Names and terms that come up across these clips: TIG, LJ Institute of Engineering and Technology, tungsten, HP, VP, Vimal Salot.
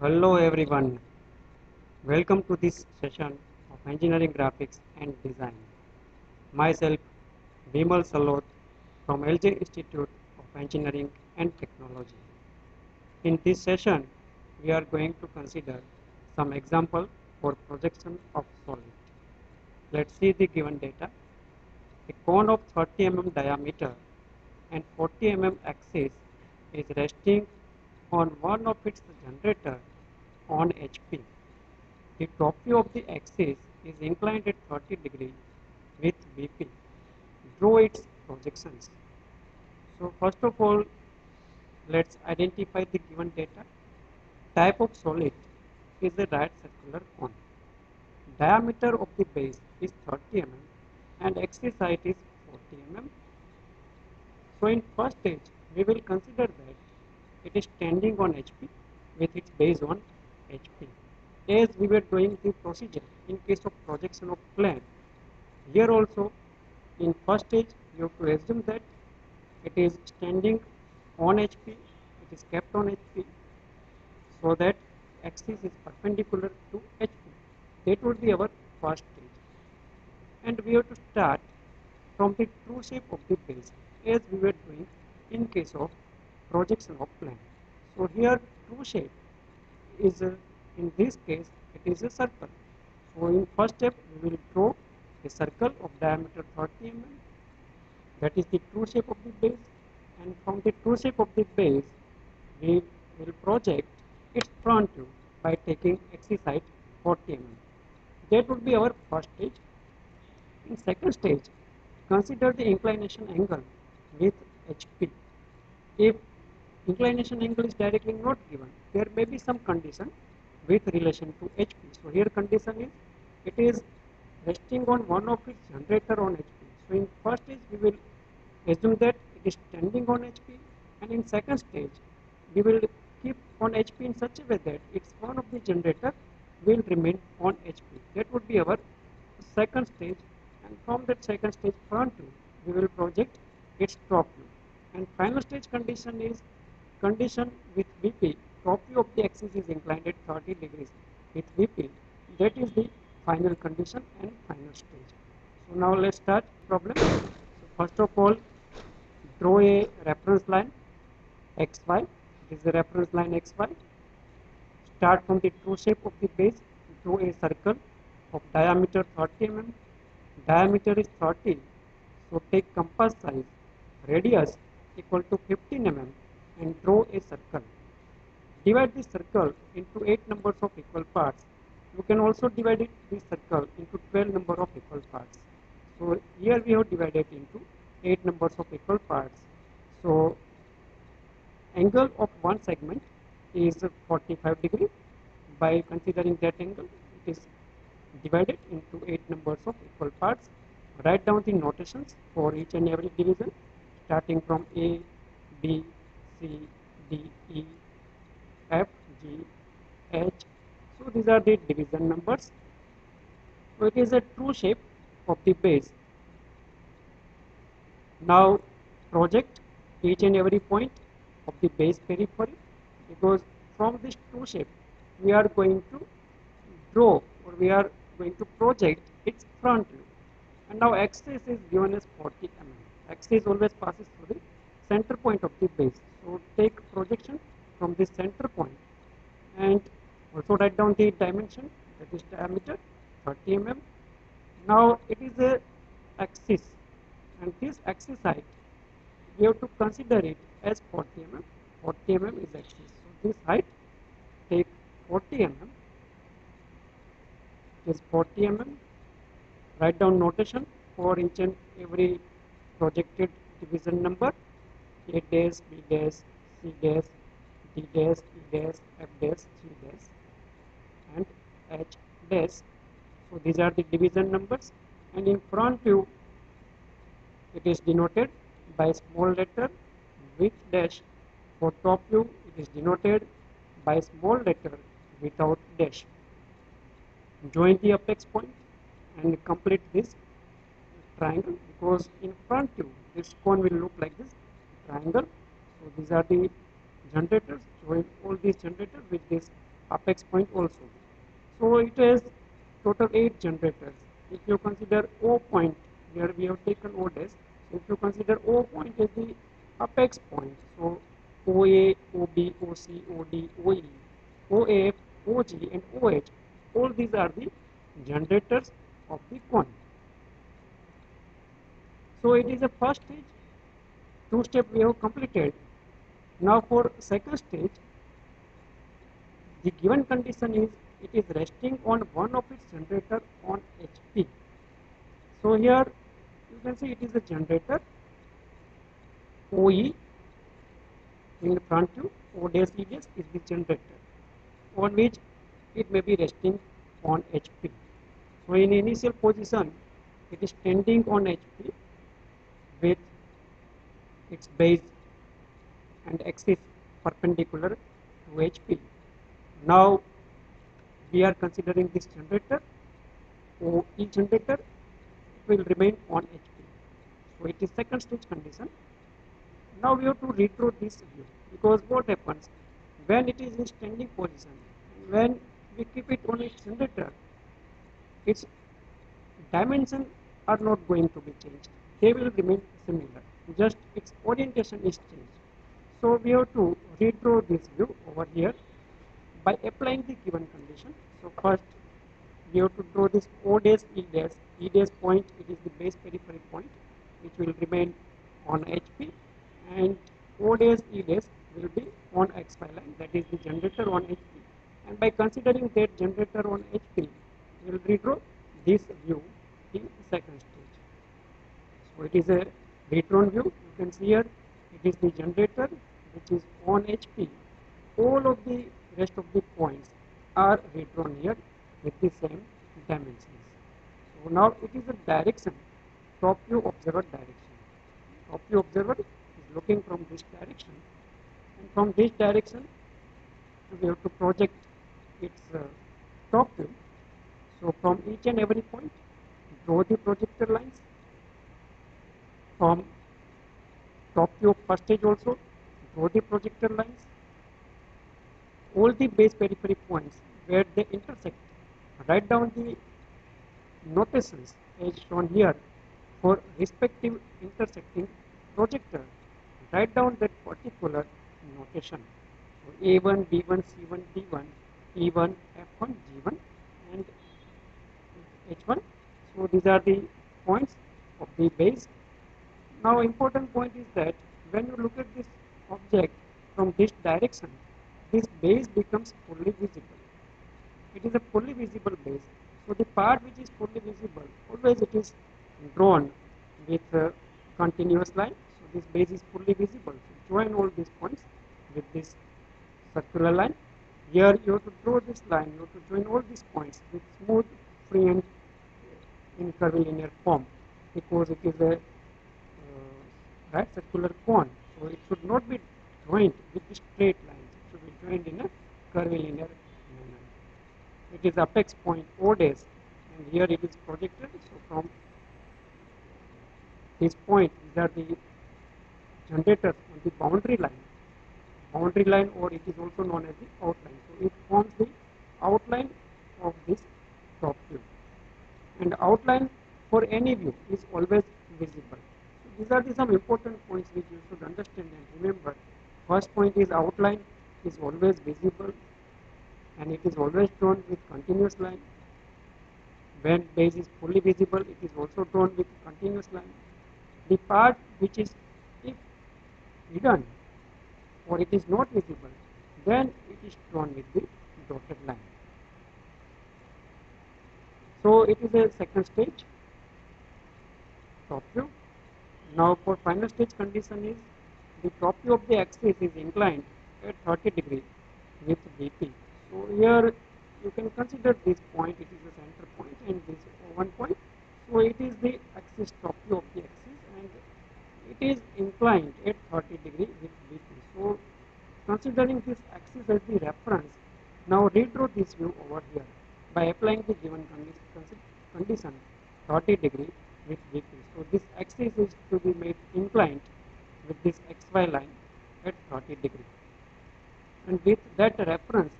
Hello everyone, welcome to this session of Engineering Graphics and Design. Myself Vimal Salot from LJ Institute of Engineering and Technology. In this session, we are going to consider some example for projection of solid. Let's see the given data. A cone of 30 mm diameter and 40 mm axis is resting on one of its generator on HP. The top view of the axis is inclined at 30 degrees with BP. Draw its projections. So first of all, let's identify the given data. Type of solid is the right circular cone. Diameter of the base is 30 mm and axis height is 40 mm. So in first stage, we will consider that it is standing on HP with its base on HP. As we were doing the procedure in case of projection of plane, here also in first stage you have to assume that it is standing on HP, it is kept on HP, so that axis is perpendicular to HP. That would be our first stage. And we have to start from the true shape of the base as we were doing in case of projection of plane. So here true shape is in this case it is a circle. So in first step we will draw a circle of diameter 30 mm. That is the true shape of the base, and from the true shape of the base we will project its front view by taking axis height 40 mm. That would be our first stage. In second stage, consider the inclination angle with HP. If inclination angle is directly not given, there may be some condition with relation to HP. So here condition is, it is resting on one of its generator on HP. So in first stage we will assume that it is standing on HP, and in second stage we will keep on HP in such a way that its one of the generator will remain on HP. That would be our second stage, and from that second stage front view we will project its top view. And final stage condition is condition with BP, top view of the axis is inclined at 30 degrees with BP. That is the final condition and final stage. So now let's start problem. So first of all, draw a reference line XY. This is the reference line XY. Start from the true shape of the base. Draw a circle of diameter 30 mm. Diameter is 30. So take compass size, radius equal to 15 mm and draw a circle. Divide this circle into 8 numbers of equal parts. You can also divide this circle into 12 number of equal parts. So here we have divided into 8 numbers of equal parts. So angle of one segment is 45 degree. By considering that angle, it is divided into 8 numbers of equal parts. Write down the notations for each and every division, starting from A, B, C, D, E, F, G, H. So these are the division numbers. So it is a true shape of the base. Now project each and every point of the base periphery, because from this true shape we are going to draw or we are going to project its front view. And now axis is given as 40 mm. Axis always passes through the center point of the base. So take projection from the center point, and also write down the dimension, that is diameter 30 mm. Now it is a axis, and this axis height we have to consider it as 40 mm. 40 mm is axis. So this height, take 40 mm. This 40 mm. Write down notation for each and every projected division number: A dash, B dash, C dash, D dash, E dash, F dash, G dash, and H dash. So these are the division numbers, and in front view it is denoted by small letter with dash. For top view it is denoted by small letter without dash. Join the apex point and complete this triangle, because in front view this cone will look like this triangle. So these are the generators. Join all these generators with this apex point also. So it has total 8 generators. If you consider O point, here we have taken O dash. So if you consider O point as the apex point, so OA, OB, OC, OD, OE, OF, OG and OH, all these are the generators of the cone. So it is a first stage, 2 steps we have completed. Now for second stage, the given condition is it is resting on one of its generator on HP. So here you can see it is a generator OE in front to O dash E dash is the generator on which it may be resting on HP. So in initial position it is standing on HP with its base and axis perpendicular to HP. Now we are considering this generator OE generator will remain on HP. So it is second stage condition. Now we have to redraw this view, because what happens when it is in standing position, when we keep it on its generator, its dimensions are not going to be changed. They will remain similar, just its orientation is changed. So we have to redraw this view over here by applying the given condition. So first we have to draw this O dash E dash. E dash point, it is the base periphery point which will remain on HP, and O dash E dash will be on XY line, that is the generator on HP. And by considering that generator on HP, we will redraw this view in second stage. So it is a redrawn view. You can see here it is the generator which is on HP. All of the rest of the points are redrawn here with the same dimensions. So now it is a direction, top view observer direction. Top view observer is looking from this direction, and from this direction we have to project its top view. So from each and every point, draw the projector lines. From top view of first stage also, draw the projector lines. All the base periphery points where they intersect, write down the notations as shown here for respective intersecting projector. Write down that particular notation. So A1, B1, C1, D1, E1, F1, G1 and H1. So these are the points of the base. Now important point is that when you look at this object from this direction, this base becomes fully visible. It is a fully visible base. So the part which is fully visible, always it is drawn with a continuous line. So this base is fully visible. So join all these points with this circular line. Here you have to draw this line, you have to join all these points with smooth, free and in curvilinear form, because it is a right circular cone. So it should not be joined with the straight lines. It should be joined in a curvilinear manner. It is apex point O dash, and here it is projected. So from this point, these are the generators on the boundary line. Boundary line, or it is also known as the outline. So it forms the outline of this top view. And outline for any view is always visible. So these are the some important points which you should understand and remember. First point is outline is always visible, and it is always drawn with continuous line. When base is fully visible, it is also drawn with continuous line. The part which is if hidden or it is not visible, then it is drawn with the dotted line. So it is a second stage, top view. Now for final stage condition is the top view of the axis is inclined at 30 degrees with BP. So here you can consider this point, it is the center point, and this one point. So it is the axis, top view of the axis, and it is inclined at 30 degrees with BP. So considering this axis as the reference, now redraw this view over here by applying the given condition 30 degree with VP. So this axis is to be made inclined with this XY line at 30 degree. And with that reference,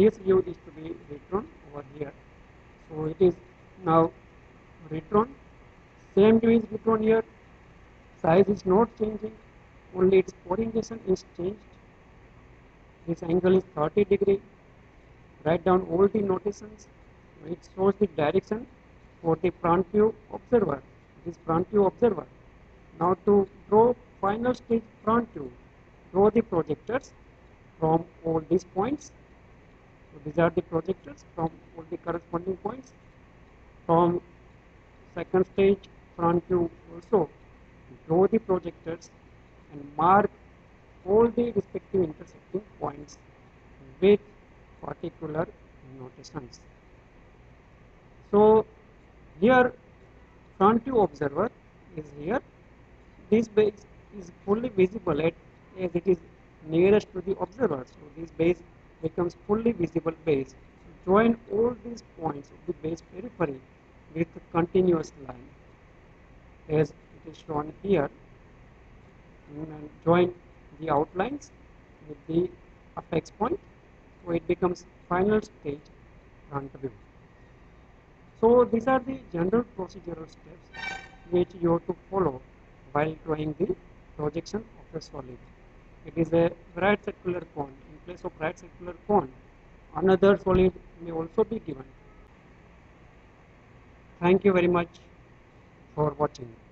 this u is to be written over here. So it is now written, same u is written here, size is not changing, only its orientation is changed. This angle is 30 degrees. Write down all the notations. It shows the direction for the front view observer. This front view observer. Now to draw final stage front view, draw the projectors from all these points. So these are the projectors from all the corresponding points. From second stage front view also, draw the projectors and mark all the respective intersecting points with particular notations. So here front view observer is here. This base is fully visible as it is nearest to the observer. So this base becomes fully visible base. So join all these points of the base periphery with a continuous line as it is shown here, and join the outlines with the apex point, so it becomes final stage front view. So these are the general procedural steps which you have to follow while drawing the projection of a solid. It is a right circular cone. In place of right circular cone, another solid may also be given. Thank you very much for watching.